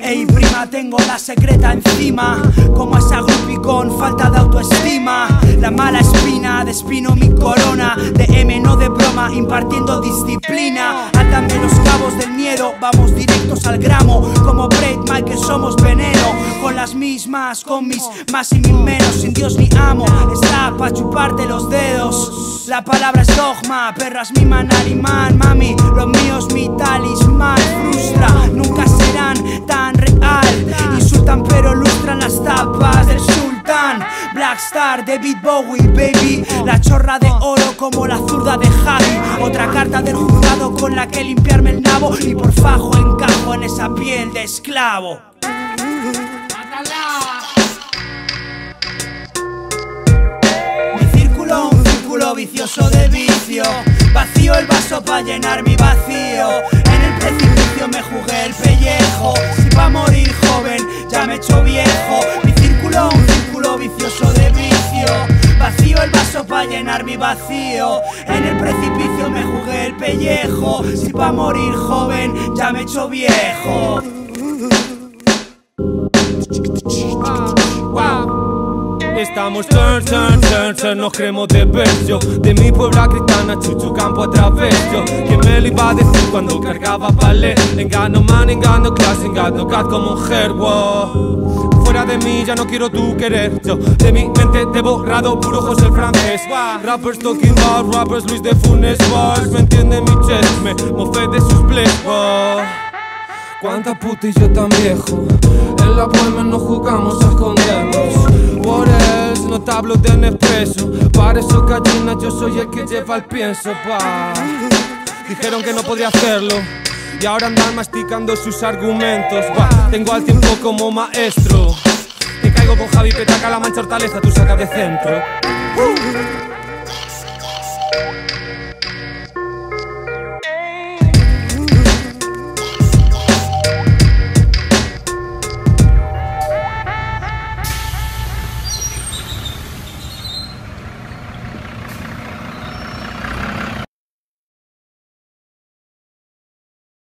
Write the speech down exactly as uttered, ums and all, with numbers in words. Ey, prima, tengo la secreta encima, como esa grupi con falta de autoestima. La mala espina, despino mi corona, de M no de broma, impartiendo disciplina. Atame los cabos del miedo, vamos directos al gramo, como Breitmail que somos veneno. Con las mismas, con mis más y mis menos, sin Dios ni amo, está pa' chuparte los dedos. La palabra es dogma, perras miman al imán, mami, lo mío es mi talismán. Frustra, nunca serán tan real, insultan pero lustran las tapas del sultán. Blackstar, David Bowie, baby, la chorra de oro como la zurda de Javi. Otra carta del juzgado con la que limpiarme el nabo, y por fajo encajo en esa piel de esclavo. Mi círculo, un círculo vicioso de vicio, vacío el vaso para llenar mi vacío. En el precipicio me jugué el pellejo, si va a morir joven ya me echo viejo. Mi círculo, un círculo vicioso de vicio, vacío el vaso para llenar mi vacío. En el precipicio me jugué el pellejo, si va a morir joven ya me echo viejo. Estamos turn, turn, turn, turn, nos creemos de verso. De mi pueblo a Cristana, Chuchu Campo a Traveso. ¿Quién me lo iba a decir cuando cargaba palé? Engano man, engano class, engano cat como un herbo. Fuera de mí ya no quiero tu querer. Yo de mi mente te he borrado, puro José el francés. Rappers talking about rappers, Luis de Funes. ¿Me entiende mi chesme? Mofé de sus plebos. Cuánta puta y yo tan viejo. En la poema nos jugamos a escondernos. Por eso no te hablo de Nespresso. Para eso gallina yo soy el que lleva el pienso, pa. Dijeron que no podía hacerlo y ahora andan masticando sus argumentos, pa. Tengo al tiempo como maestro. Te caigo con Javi Petaca, la mancha hortaleza, tú sacas de centro. uh.